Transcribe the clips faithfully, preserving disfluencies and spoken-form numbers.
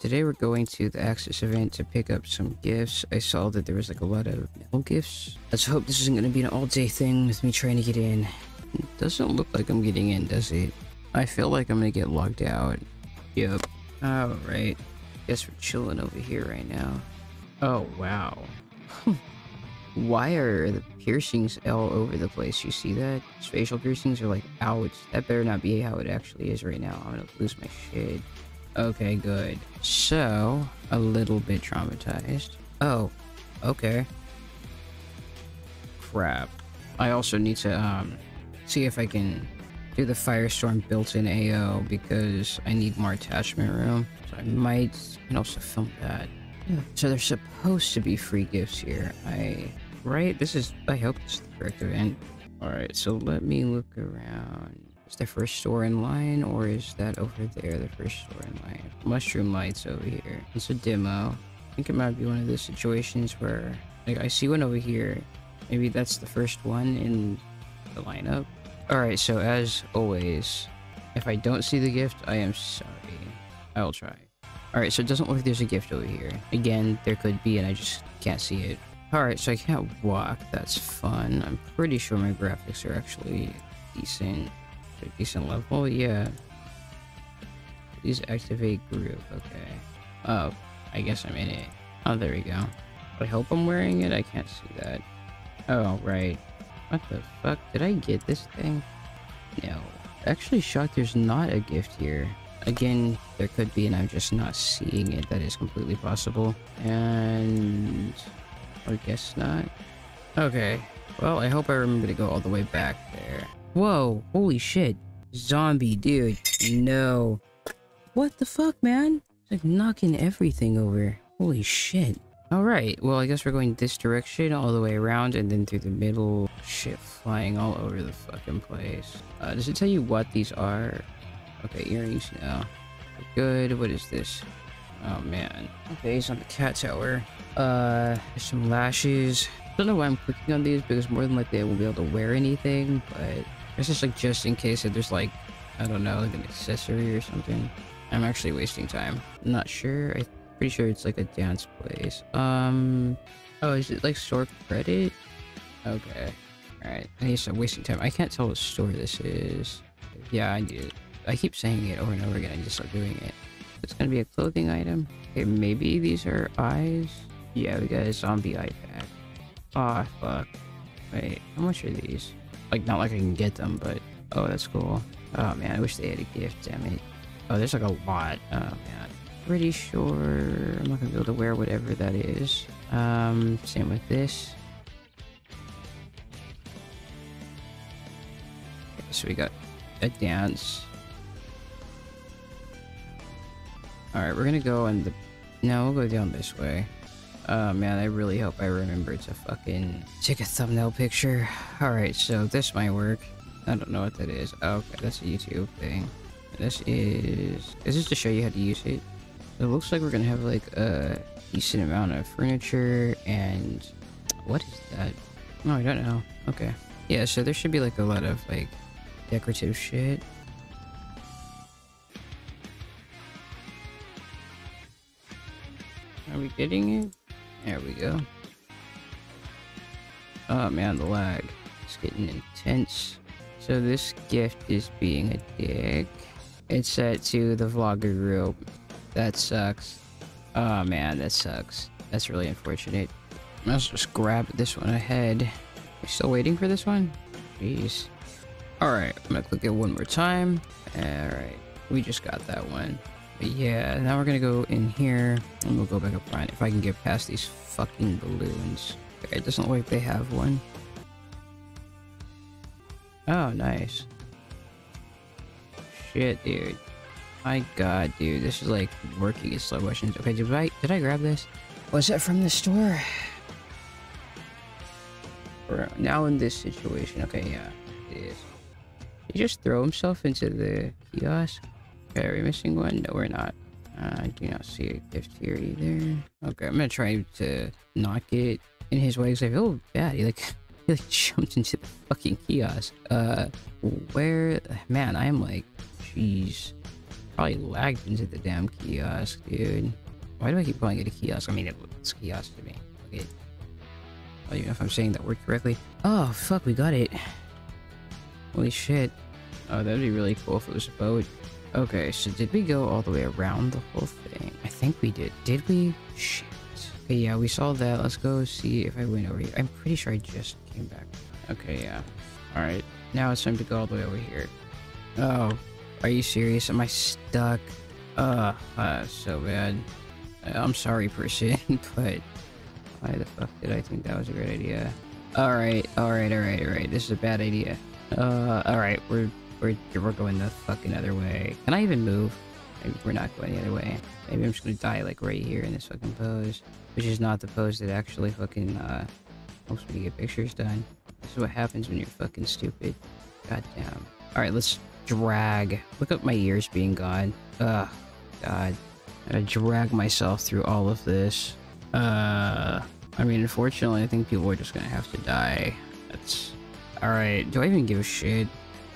Today we're going to the Access event to pick up some gifts. I saw that there was like a lot of metal gifts. Let's hope this isn't going to be an all-day thing with me trying to get in. It doesn't look like I'm getting in, does it? I feel like I'm going to get locked out. Yep. Alright. Guess we're chilling over here right now. Oh, wow. Why are the piercings all over the place? You see that? These facial piercings are like, ouch. That better not be how it actually is right now. I'm going to lose my shit. Okay, good. So, a little bit traumatized. Oh, okay. Crap. I also need to um see if I can do the Firestorm built-in A O because I need more attachment room. So I might and also film that. Yeah. So there's supposed to be free gifts here. I right? This is I hope this is the correct event. Alright, so let me look around. Is the first store in line, or is that over there, the first store in line? Mushroom lights over here. It's a demo. I think it might be one of those situations where, like, I see one over here. Maybe that's the first one in the lineup. Alright, so as always, if I don't see the gift, I am sorry. I will try. Alright, so it doesn't look like there's a gift over here. Again, there could be, and I just can't see it. Alright, so I can't walk. That's fun. I'm pretty sure my graphics are actually decent. A decent level, yeah. Please activate group. Okay. Oh, I guess I'm in it. Oh, there we go. I hope I'm wearing it. I can't see that. Oh, right. What the fuck? Did I get this thing? No. Actually, shocked there's not a gift here. Again, there could be, and I'm just not seeing it. That is completely possible. And I guess not. Okay. Well, I hope I remember to go all the way back there. Whoa, holy shit. Zombie, dude. No. What the fuck, man? It's like knocking everything over. Holy shit. Alright, well, I guess we're going this direction all the way around and then through the middle. Shit, flying all over the fucking place. Uh, does it tell you what these are? Okay, earrings, no. Good, what is this? Oh, man. Okay, he's on the cat tower. Uh, there's some lashes. I don't know why I'm clicking on these because more than likely I won't be able to wear anything, but... It's just like just in case that there's like, I don't know, like an accessory or something. I'm actually wasting time. I'm not sure. I'm pretty sure it's like a dance place. Um, oh, is it like store credit? Okay. Alright. I guess I'm wasting time. I can't tell what store this is. Yeah, I do. I keep saying it over and over again. I just stop doing it. It's gonna be a clothing item. Okay, maybe these are eyes. Yeah, we got a zombie eye pack. Aw, oh, fuck. Wait, how much are these? Like, not like I can get them, but... Oh, that's cool. Oh, man, I wish they had a gift, damn it. Oh, there's like a lot. Oh, man. Pretty sure I'm not gonna be able to wear whatever that is. Um, same with this. Okay, so we got a dance. Alright, we're gonna go on the... No, we'll go down this way. Oh man, I really hope I remember to fucking take a thumbnail picture. Alright, so this might work. I don't know what that is. Oh, okay, that's a YouTube thing. This is... Is this to show you how to use it? It looks like we're gonna have like a decent amount of furniture and... What is that? No, I don't know. Okay. Yeah, so there should be like a lot of like decorative shit. Are we getting it? There we go. Oh man, the lag. It's getting intense. So this gift is being a dick. It's set to the vlogger group. That sucks. Oh man, that sucks. That's really unfortunate. Let's just grab this one ahead. Are we still waiting for this one? Jeez. Alright, I'm gonna click it one more time. Alright, we just got that one. But yeah, now we're gonna go in here, and we'll go back up front if I can get past these fucking balloons. Okay, it doesn't look like they have one. Oh, nice. Shit, dude. My god, dude, this is like working in slow motion. Okay, did I did I grab this? Was that from the store? We're now in this situation. Okay, yeah, it is. Did he just throw himself into the kiosk? Okay, are we missing one? No, we're not. Uh, I do not see a gift here either. Okay, I'm gonna try to knock it in his way. He's like, oh, bad. He like, he like jumped into the fucking kiosk. Uh, where? Man, I am like, jeez. probably lagged into the damn kiosk, dude. Why do I keep calling it a kiosk? I mean, it looks kiosk to me. Okay. I don't even know if I'm saying that word correctly. Oh, fuck, we got it. Holy shit. Oh, that'd be really cool if it was a boat. Okay, so did we go all the way around the whole thing? I think we did. Did we? Shit. Okay, yeah, we saw that. Let's go see if I went over here. I'm pretty sure I just came back. Okay, yeah. Alright. Now it's time to go all the way over here. Oh. Are you serious? Am I stuck? Uh, uh so bad. I'm sorry, person, but... Why the fuck did I think that was a great idea? Alright, alright, alright, alright. This is a bad idea. Uh, alright, we're... We're, we're going the fucking other way. Can I even move? Maybe we're not going the other way. Maybe I'm just gonna die like right here in this fucking pose. Which is not the pose that actually fucking uh, helps me get pictures done. This is what happens when you're fucking stupid. Goddamn. Alright, let's drag. Look at my ears being gone. Ugh. God. I gotta drag myself through all of this. Uh, I mean, unfortunately, I think people are just gonna have to die. That's... Alright, do I even give a shit?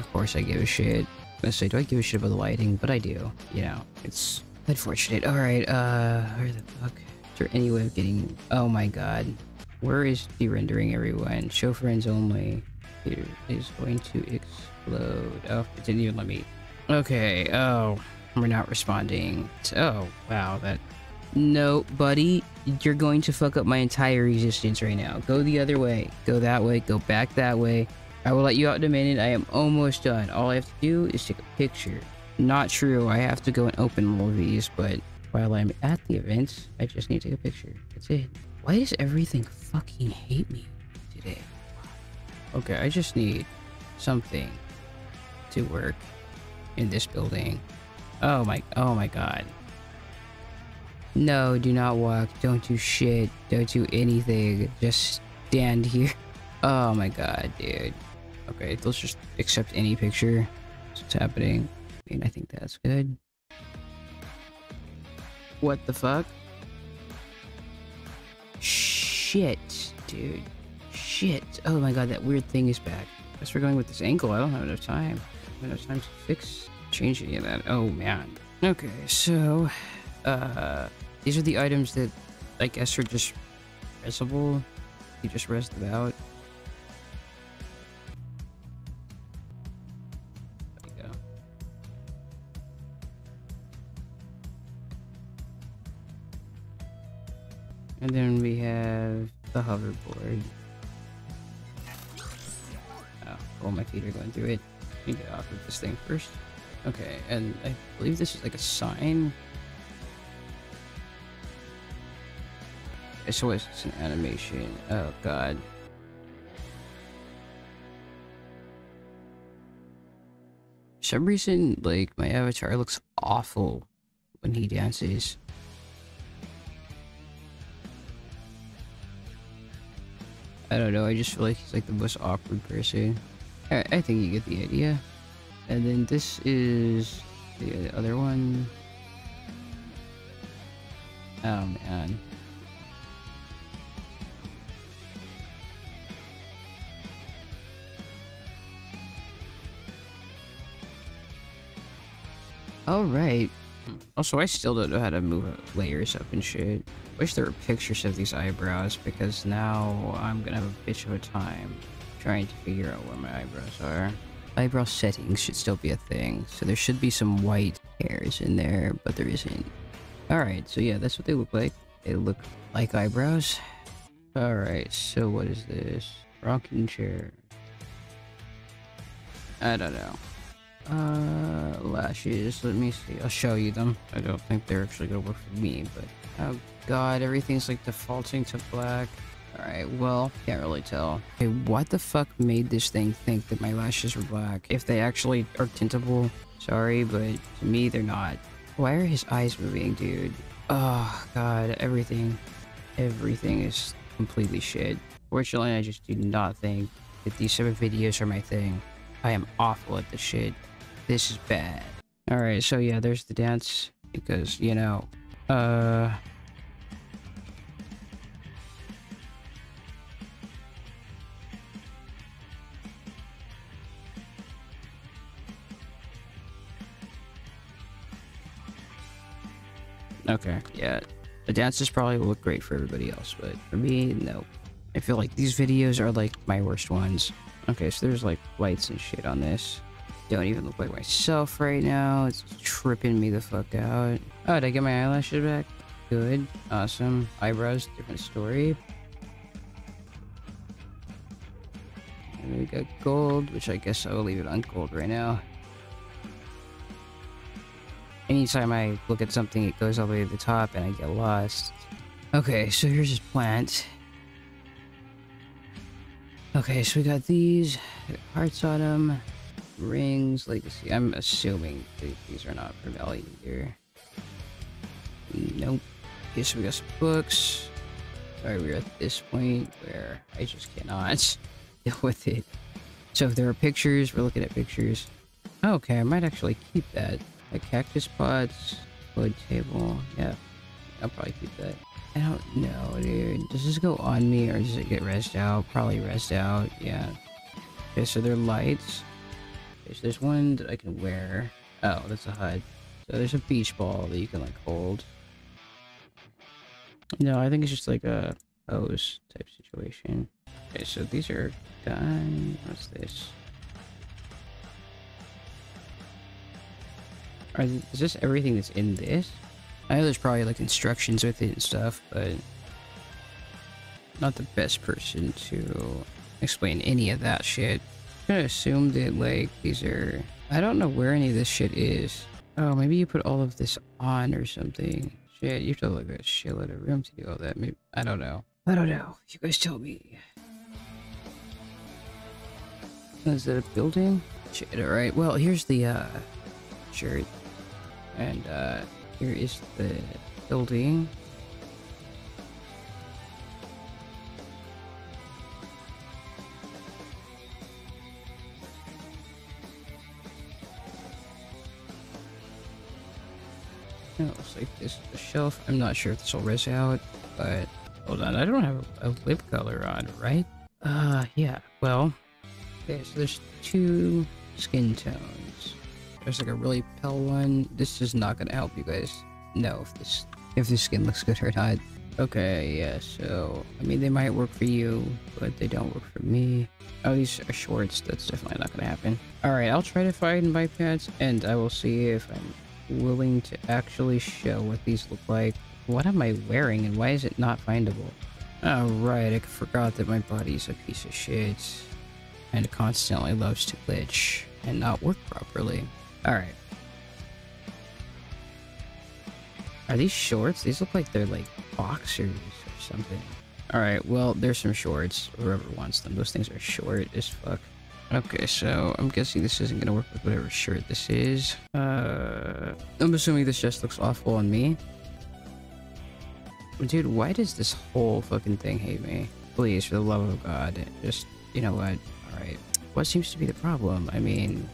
Of course I give a shit. I say, do I give a shit about the lighting? But I do. You know, it's unfortunate. Alright, uh, where the fuck? Is there any way of getting... Oh my god. Where is de-rendering everyone? Show friends only. It is going to explode. Oh, it didn't even let me... Okay, oh. We're not responding. Oh, wow, that... No, buddy. You're going to fuck up my entire existence right now. Go the other way. Go that way. Go back that way. I will let you out in a minute. I am almost done. All I have to do is take a picture. Not true. I have to go and open all of these, but while I'm at the events, I just need to take a picture. That's it. Why does everything fucking hate me today? Okay, I just need something to work in this building. Oh my, oh my god. No, do not walk. Don't do shit. Don't do anything. Just stand here. Oh my god, dude. Okay, let's just accept any picture. That's what's happening. I mean, I think that's good. What the fuck? Shit, dude. Shit. Oh my god, that weird thing is back. I guess we're going with this angle. I don't have enough time. I don't have enough time to fix, change any of that. Oh man. Okay, so, uh, these are the items that I guess are just restable. You just rest them out. And then we have the hoverboard. Oh, all my feet are going through it. Let me get off of this thing first. Okay, and I believe this is like a sign. So it's an animation. Oh god. For some reason, like, my avatar looks awful when he dances. I don't know, I just feel like he's like the most awkward person. Alright, I think you get the idea. And then this is the other one. Oh man. Alright. Also, I still don't know how to move layers up and shit. Wish there were pictures of these eyebrows, because now I'm gonna have a bitch of a time trying to figure out where my eyebrows are. Eyebrow settings should still be a thing, so there should be some white hairs in there, but there isn't. Alright, so yeah, that's what they look like. They look like eyebrows. Alright, so what is this? Rocking chair. I don't know. Uh, lashes, let me see. I'll show you them. I don't think they're actually gonna work for me, but... Oh god, everything's like defaulting to black. Alright, well, can't really tell. Okay, what the fuck made this thing think that my lashes were black? If they actually are tintable, sorry, but to me, they're not. Why are his eyes moving, dude? Oh god, everything. Everything is completely shit. Fortunately, I just do not think that these type of videos are my thing. I am awful at this shit. This is bad. Alright, so yeah, there's the dance. Because, you know, uh... Okay, yeah, the dances probably look great for everybody else, but for me, no. I feel like these videos are like my worst ones. Okay, so there's like lights and shit on this. Don't even look like myself right now. It's tripping me the fuck out. Oh, did I get my eyelashes back? Good. Awesome. Eyebrows, different story. And we got gold, which I guess I'll leave it on gold right now. Anytime I look at something, it goes all the way to the top and I get lost. Okay, so here's this plant. Okay, so we got these. Got hearts on them. Rings, legacy. I'm assuming these are not for value here. Nope. Okay, so we got some books. Sorry, we're at this point where I just cannot deal with it. So if there are pictures, we're looking at pictures. Okay, I might actually keep that. Like cactus pots, wood table. Yeah, I'll probably keep that. I don't know, dude. Does this go on me or does it get rezzed out? Probably rezzed out, yeah. Okay, so they're lights. Okay, so there's one that I can wear. Oh, that's a H U D. So there's a beach ball that you can like hold. No, I think it's just like a hose type situation. Okay, so these are done. What's this? Are th is this everything that's in this? I know there's probably like instructions with it and stuff, but not the best person to explain any of that shit. I'm gonna assume that like these are... I don't know where any of this shit is. Oh, maybe you put all of this on or something. Shit, you have to look at a shitload of room to do all that. Maybe I don't know. I don't know. You guys tell me. Is that a building? Shit, alright. Well, here's the uh shirt. And uh here is the building. It looks like this is the shelf. I'm not sure if this will res out, but hold on. I don't have a, a lip color on, right? Uh, yeah. Well, okay, so there's two skin tones. There's like a really pale one. This is not gonna help you guys know if this if this skin looks good or not. Okay, yeah, so I mean they might work for you, but they don't work for me. Oh, these are shorts, that's definitely not gonna happen. Alright, I'll try to find my pants and I will see if I'm willing to actually show what these look like. What am I wearing and why is it not findable? Alright, I forgot that my body's a piece of shit. And it constantly loves to glitch and not work properly. Alright. Are these shorts? These look like they're like boxers or something. Alright, well, there's some shorts. Whoever wants them. Those things are short as fuck. Okay, so I'm guessing this isn't gonna work with whatever shirt this is. Uh, I'm assuming this just looks awful on me. Dude, why does this whole fucking thing hate me? Please, for the love of God. Just, you know what? Alright. What seems to be the problem? I mean...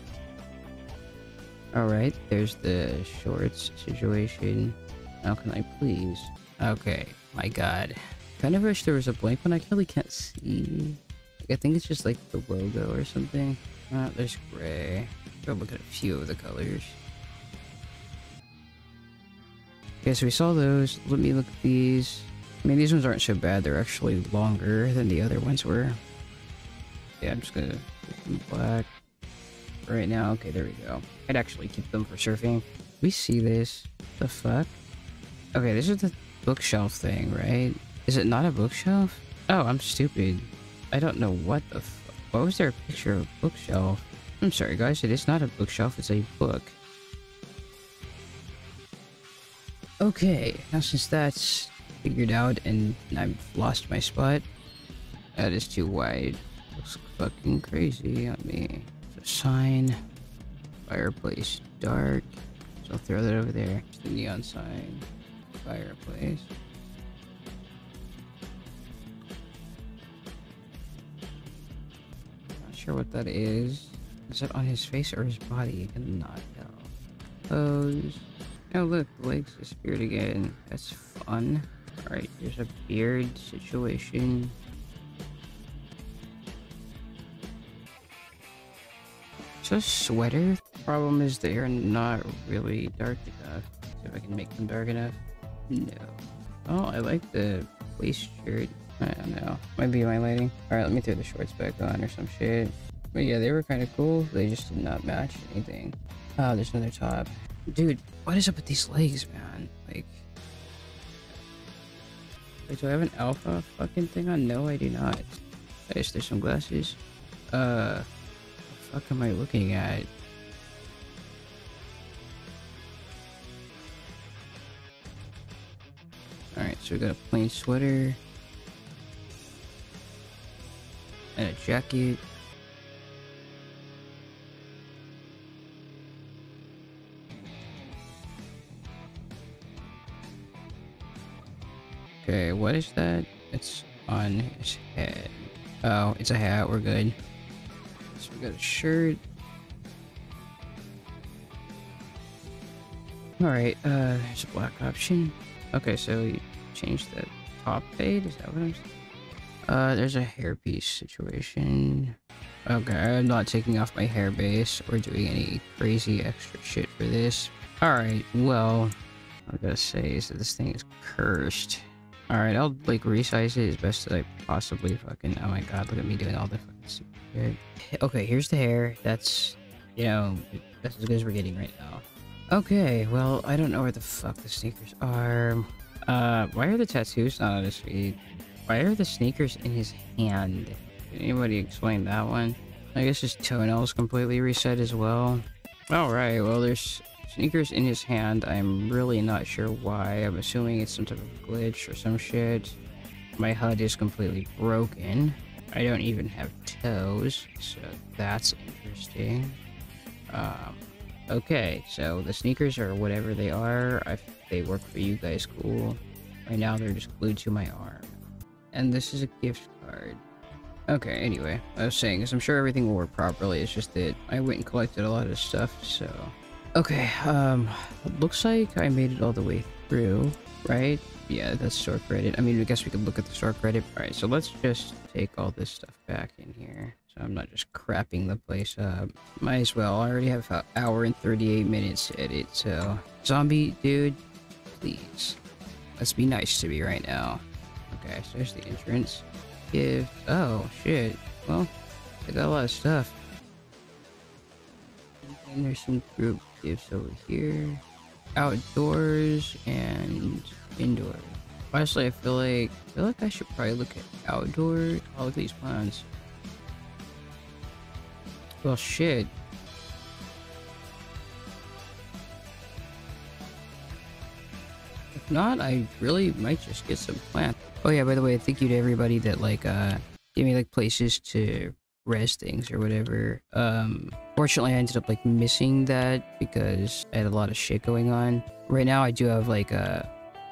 Alright, there's the shorts situation. How can I please? Okay, my god. Kind of wish there was a blank one. I really can't see. Like, I think it's just like the logo or something. Uh, there's gray. Go look at a few of the colors. Okay, so we saw those. Let me look at these. I mean, these ones aren't so bad. They're actually longer than the other ones were. Yeah, I'm just gonna put them black. Right now, okay, there we go. I'd actually keep them for surfing. We see this. The fuck? Okay, this is the bookshelf thing, right? Is it not a bookshelf? Oh, I'm stupid. I don't know what the fuck. Why was there a picture of a bookshelf? I'm sorry, guys. It is not a bookshelf. It's a book. Okay, now since that's figured out and I've lost my spot, that is too wide. Looks fucking crazy on me. Sign, fireplace, dark. So I'll throw that over there. It's the neon sign, fireplace. Not sure what that is. Is that on his face or his body? I cannot tell. Pose. Oh, look, the legs disappeared again. That's fun. All right, there's a beard situation. A sweater. The problem is they're not really dark enough. See if I can make them dark enough. No. Oh, I like the waist shirt. I don't know. Might be my lighting. Alright, let me throw the shorts back on or some shit. But yeah, they were kind of cool. They just did not match anything. Oh, there's another top. Dude, what is up with these legs, man? Like... Wait, do I have an alpha fucking thing on? No, I do not. I guess there's some glasses. Uh... What the fuck am I looking at? Alright, so we got a plain sweater. And a jacket. Okay, what is that? It's on his head. Oh, it's a hat, we're good. So we got a shirt. Alright, uh, there's a black option. Okay, so you change the top fade, is that what I'm saying? Uh, there's a hairpiece situation. Okay, I'm not taking off my hair base or doing any crazy extra shit for this. Alright, well, I gotta say is that this thing is cursed. Alright, I'll like resize it as best as I possibly fucking. Oh my god, look at me doing all the fucking stupid shit. Okay, here's the hair. That's, you know, that's as good as we're getting right now. Okay, well, I don't know where the fuck the sneakers are. Uh, why are the tattoos not on his feet? Why are the sneakers in his hand? Can anybody explain that one? I guess his toenails completely reset as well. Alright, well, there's sneakers in his hand. I'm really not sure why. I'm assuming it's some type of glitch or some shit. My H U D is completely broken. I don't even have toes, so that's interesting. Um, okay, so the sneakers are whatever they are. I, they work for you guys, cool. Right now they're just glued to my arm. And this is a gift card. Okay, anyway, I was saying is I'm sure everything will work properly. It's just that I went and collected a lot of stuff, so... Okay, um, looks like I made it all the way through, right? Yeah, that's store credit. I mean, I guess we could look at the store credit. Alright, so let's just take all this stuff back in here. So I'm not just crapping the place up. Might as well. I already have an hour and thirty-eight minutes to edit, so... Zombie, dude, please. Let's be nice to me right now. Okay, so there's the entrance. Give... Oh, shit. Well, I got a lot of stuff. And there's some group gifts over here. Outdoors and indoor. Honestly, I feel like I feel like I should probably look at outdoor. All of these plans. Well, shit. If not, I really might just get some plants. Oh yeah, by the way, thank you to everybody that like uh gave me like places to rest things or whatever. Um, fortunately I ended up like missing that because I had a lot of shit going on. Right now I do have like a,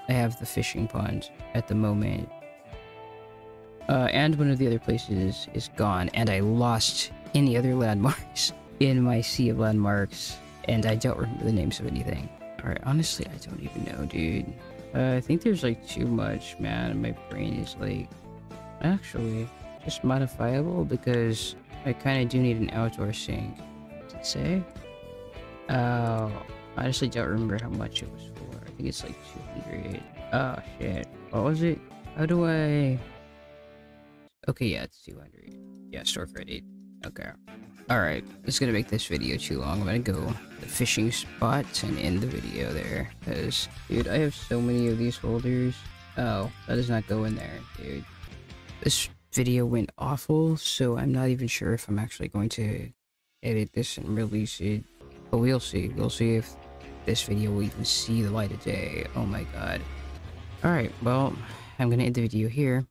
I have the fishing pond at the moment. Uh, and one of the other places is gone and I lost any other landmarks in my sea of landmarks and I don't remember the names of anything. Alright, honestly I don't even know, dude. Uh, I think there's like too much, man. My brain is like, actually, just modifiable because I kind of do need an outdoor sink. Did it say? Oh, uh, I honestly don't remember how much it was for. I think it's like two hundred. Oh shit. What was it? How do I? Okay, yeah, it's two hundred. Yeah, store credit. Okay. Alright, it's gonna make this video too long. I'm gonna go to the fishing spots and end the video there. Because, dude, I have so many of these folders. Oh, that does not go in there, dude. This video went awful, so I'm not even sure if I'm actually going to edit this and release it. But we'll see. We'll see if this video will even see the light of day. Oh my god. Alright, well, I'm gonna end the video here.